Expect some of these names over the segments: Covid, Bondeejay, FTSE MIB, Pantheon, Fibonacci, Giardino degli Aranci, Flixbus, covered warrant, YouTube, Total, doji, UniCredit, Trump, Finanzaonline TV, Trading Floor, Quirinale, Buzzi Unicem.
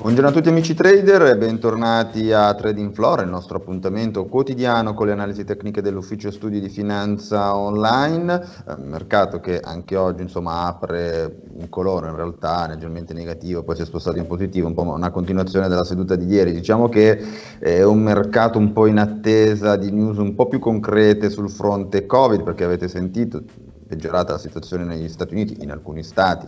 Buongiorno a tutti amici trader e bentornati a Trading Floor, il nostro appuntamento quotidiano con le analisi tecniche dell'ufficio studi di finanza online, mercato che anche oggi insomma apre un colore in realtà leggermente negativo, poi si è spostato in positivo, un po' una continuazione della seduta di ieri. Diciamo che è un mercato un po' in attesa di news un po' più concrete sul fronte Covid, perché avete sentito peggiorata la situazione negli Stati Uniti, in alcuni stati,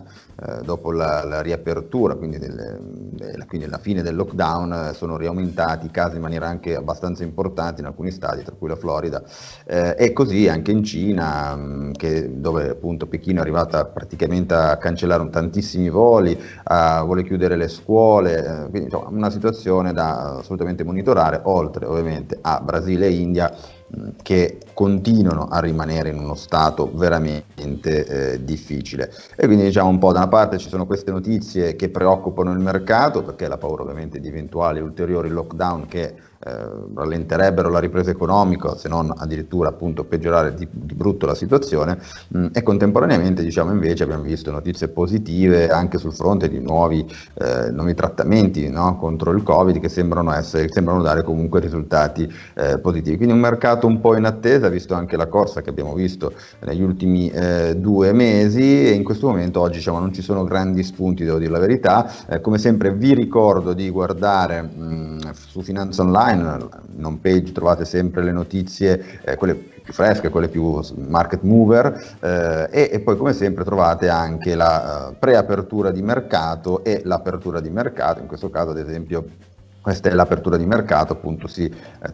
dopo la riapertura, quindi la fine del lockdown, sono riaumentati i casi in maniera anche abbastanza importante in alcuni stati, tra cui la Florida, e così anche in Cina, dove appunto Pechino è arrivata praticamente a cancellare tantissimi voli, vuole chiudere le scuole, quindi insomma, una situazione da assolutamente monitorare, oltre ovviamente a Brasile e India, che continuano a rimanere in uno stato veramente difficile. E quindi diciamo un po' da una parte ci sono queste notizie che preoccupano il mercato, perché la paura ovviamente di eventuali ulteriori lockdown che rallenterebbero la ripresa economica, se non addirittura appunto peggiorare di brutto la situazione, e contemporaneamente diciamo invece abbiamo visto notizie positive anche sul fronte di nuovi trattamenti, no, contro il Covid, che sembrano dare comunque risultati positivi. Quindi un mercato un po' in attesa, visto anche la corsa che abbiamo visto negli ultimi 2 mesi, e in questo momento oggi diciamo non ci sono grandi spunti, devo dire la verità. Come sempre vi ricordo di guardare su Finanza Online, in home page trovate sempre le notizie, quelle più fresche, quelle più market mover, e poi come sempre trovate anche la preapertura di mercato e l'apertura di mercato. In questo caso ad esempio questa è l'apertura di mercato, appunto si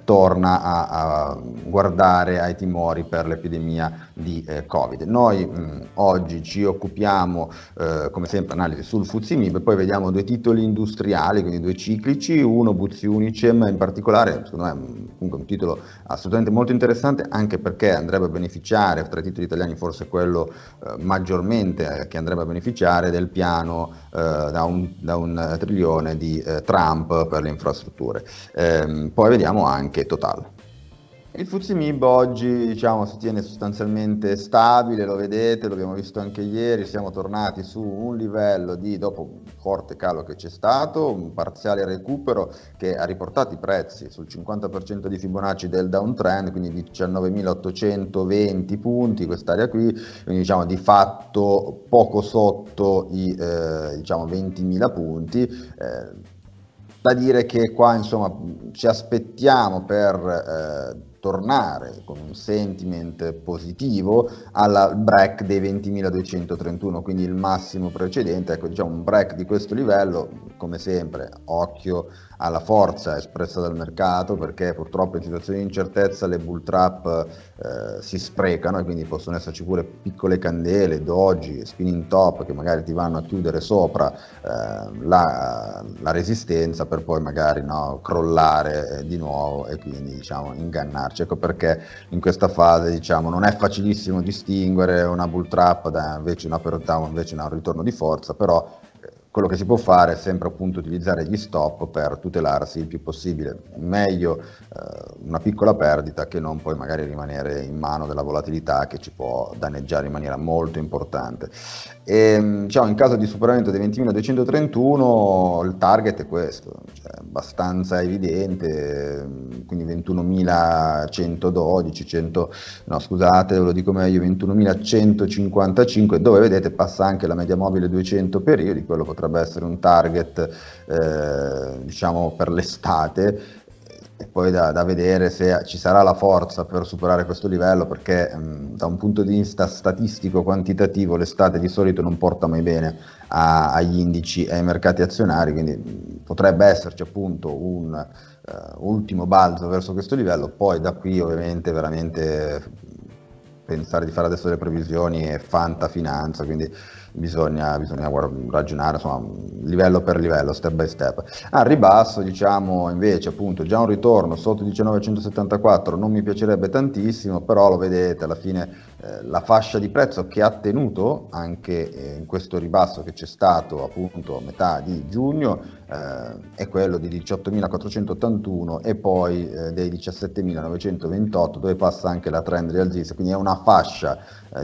torna a guardare ai timori per l'epidemia di Covid. Noi oggi ci occupiamo come sempre analisi sul FTSE MIB, poi vediamo 2 titoli industriali, quindi 2 ciclici, uno Buzzi Unicem in particolare, secondo me comunque un titolo assolutamente molto interessante, anche perché andrebbe a beneficiare, tra i titoli italiani forse quello maggiormente che andrebbe a beneficiare del piano da un trilione di Trump per le infrastrutture. Poi vediamo anche Total. Il FTSE MIB oggi diciamo si tiene sostanzialmente stabile, lo vedete, l'abbiamo visto anche ieri, siamo tornati su un livello dopo un forte calo che c'è stato, un parziale recupero che ha riportato i prezzi sul 50% di Fibonacci del downtrend, quindi 19.820 punti quest'area qui, quindi diciamo di fatto poco sotto i 20.000 punti. Da dire che qua insomma ci aspettiamo per tornare con un sentiment positivo al break dei 20.231, quindi il massimo precedente. Ecco, diciamo un break di questo livello, come sempre occhio alla forza espressa dal mercato, perché purtroppo in situazioni di incertezza le bull trap si sprecano, e quindi possono esserci pure piccole candele, doji, spinning top che magari ti vanno a chiudere sopra la resistenza per poi magari crollare di nuovo e quindi diciamo ingannarci. Ecco perché in questa fase diciamo non è facilissimo distinguere una bull trap da invece una per down, invece un ritorno di forza, però quello che si può fare è sempre appunto utilizzare gli stop per tutelarsi il più possibile. Meglio una piccola perdita che non poi magari rimanere in mano della volatilità che ci può danneggiare in maniera molto importante. E, diciamo, in caso di superamento dei 20.231 il target è questo, cioè abbastanza evidente, quindi 21.155, dove vedete passa anche la media mobile 200 periodi, quello potrebbe essere un target diciamo per l'estate, e poi da vedere se ci sarà la forza per superare questo livello, perché da un punto di vista statistico quantitativo l'estate di solito non porta mai bene agli indici e ai mercati azionari, quindi potrebbe esserci appunto un ultimo balzo verso questo livello. Poi da qui ovviamente veramente pensare di fare adesso le previsioni è fantafinanza, quindi bisogna ragionare insomma livello per livello, step by step. Al ribasso diciamo invece appunto già un ritorno sotto 19.174 non mi piacerebbe tantissimo, però lo vedete alla fine la fascia di prezzo che ha tenuto anche in questo ribasso che c'è stato appunto a metà di giugno è quello di 18.481 e poi dei 17.928, dove passa anche la trend rialzista, quindi è una fascia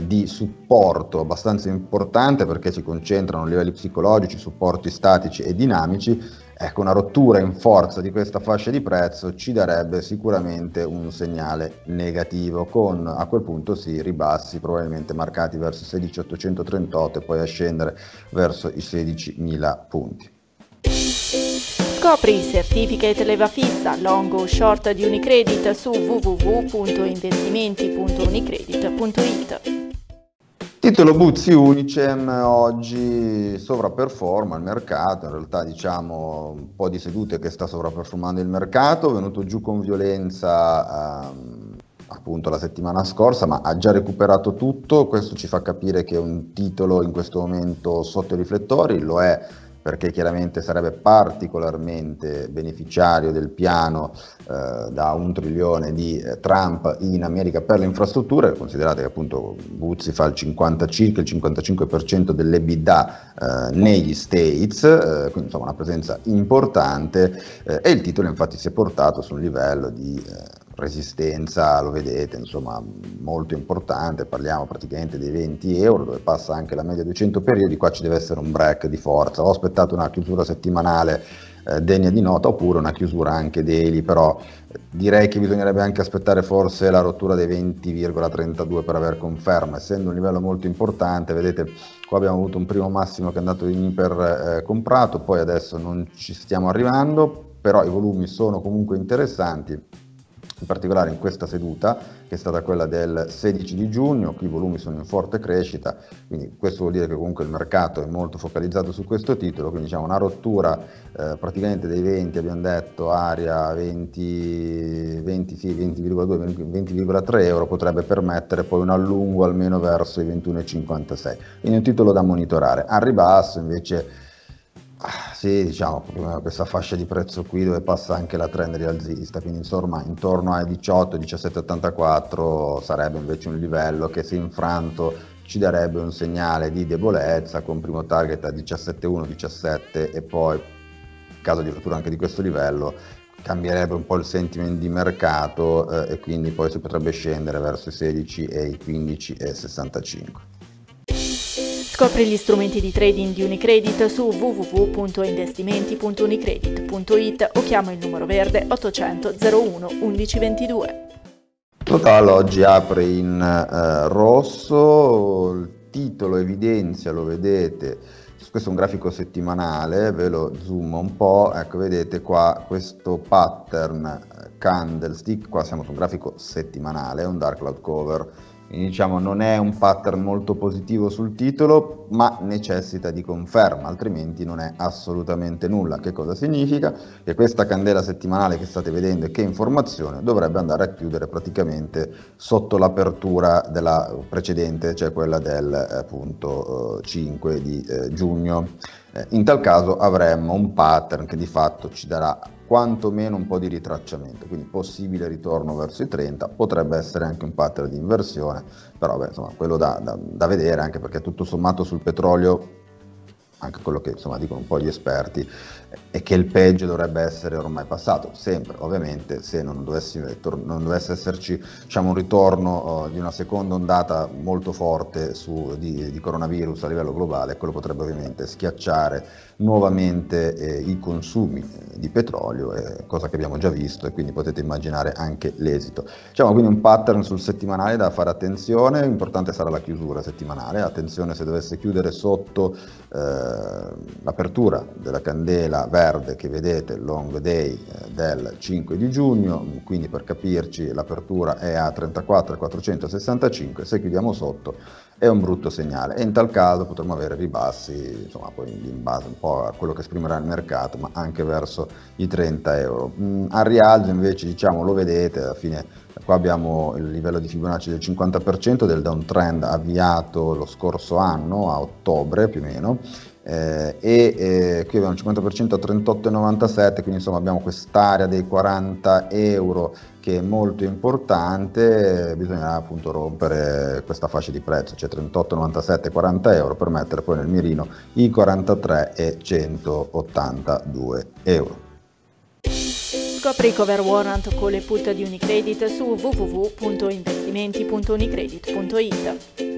di supporto abbastanza importante, perché si concentrano livelli psicologici, supporti statici e dinamici. Ecco, una rottura in forza di questa fascia di prezzo ci darebbe sicuramente un segnale negativo, con a quel punto sì ribassi probabilmente marcati verso 16.838 e poi a scendere verso i 16.000 punti. Scopri i certificate leva fissa, long o short di UniCredit su www.investimenti.unicredit.it. Titolo Buzzi Unicem oggi sovraperforma il mercato, in realtà diciamo un po' di sedute che sta sovraperformando il mercato, è venuto giù con violenza appunto la settimana scorsa, ma ha già recuperato tutto. Questo ci fa capire che è un titolo in questo momento sotto i riflettori, lo è perché chiaramente sarebbe particolarmente beneficiario del piano da 1 trilione di Trump in America per le infrastrutture. Considerate che appunto Buzzi fa circa il 55% dell'EBITDA negli States, quindi insomma una presenza importante, e il titolo infatti si è portato su un livello di resistenza, lo vedete, insomma molto importante, parliamo praticamente dei 20 euro, dove passa anche la media 200 periodi. Qua ci deve essere un break di forza, ho aspettato una chiusura settimanale degna di nota, oppure una chiusura anche daily, però direi che bisognerebbe anche aspettare forse la rottura dei 20,32 per aver conferma, essendo un livello molto importante. Vedete, qua abbiamo avuto un primo massimo che è andato in iper comprato, poi adesso non ci stiamo arrivando, però i volumi sono comunque interessanti, in particolare in questa seduta che è stata quella del 16 di giugno. Qui i volumi sono in forte crescita, quindi questo vuol dire che comunque il mercato è molto focalizzato su questo titolo, quindi diciamo una rottura praticamente dei 20, abbiamo detto area 20,2, 20,3 euro, potrebbe permettere poi un allungo almeno verso i 21,56, quindi un titolo da monitorare. Al ribasso invece sì, diciamo questa fascia di prezzo qui dove passa anche la trend rialzista, quindi insomma intorno ai 18-17,84 sarebbe invece un livello che se infranto ci darebbe un segnale di debolezza, con primo target a 17,1-17 e poi in caso di rottura anche di questo livello cambierebbe un po' il sentiment di mercato e quindi poi si potrebbe scendere verso i 16 e i 15,65. Scopri gli strumenti di trading di UniCredit su www.investimenti.unicredit.it o chiama il numero verde 800 01 1122. Total oggi apre in rosso, il titolo evidenzia, lo vedete, questo è un grafico settimanale, ve lo zoom un po', ecco vedete qua questo pattern candlestick, qua siamo su un grafico settimanale, un dark cloud cover. Diciamo non è un pattern molto positivo sul titolo, ma necessita di conferma, altrimenti non è assolutamente nulla. Che cosa significa? Che questa candela settimanale che state vedendo e che è in formazione dovrebbe andare a chiudere praticamente sotto l'apertura della precedente, cioè quella del appunto 5 di giugno. In tal caso avremmo un pattern che di fatto ci darà quantomeno un po' di ritracciamento, quindi possibile ritorno verso i 30, potrebbe essere anche un pattern di inversione, però beh, insomma quello da vedere, anche perché tutto sommato sul petrolio, anche quello che insomma dicono un po' gli esperti, è che il peggio dovrebbe essere ormai passato, sempre ovviamente se non dovesse esserci diciamo un ritorno di una seconda ondata molto forte di coronavirus a livello globale. Quello potrebbe ovviamente schiacciare nuovamente i consumi di petrolio, cosa che abbiamo già visto, e quindi potete immaginare anche l'esito. Diciamo quindi un pattern sul settimanale da fare attenzione, l'importante sarà la chiusura settimanale, attenzione se dovesse chiudere sotto l'apertura della candela verde che vedete, long day del 5 di giugno, quindi per capirci l'apertura è a 34,465, se chiudiamo sotto è un brutto segnale e in tal caso potremmo avere ribassi insomma poi in base un po' a quello che esprimerà il mercato, ma anche verso i 30 euro. Al rialzo invece diciamo lo vedete, alla fine qua abbiamo il livello di Fibonacci del 50% del downtrend avviato lo scorso anno a ottobre più o meno, Qui abbiamo il 50% a 38,97, quindi insomma abbiamo quest'area dei 40 euro che è molto importante. Bisognerà appunto rompere questa fascia di prezzo, cioè 38,97 40 euro per mettere poi nel mirino i 43,182 euro. Scopri i cover warrant con le put di UniCredit su www.investimenti.unicredit.it.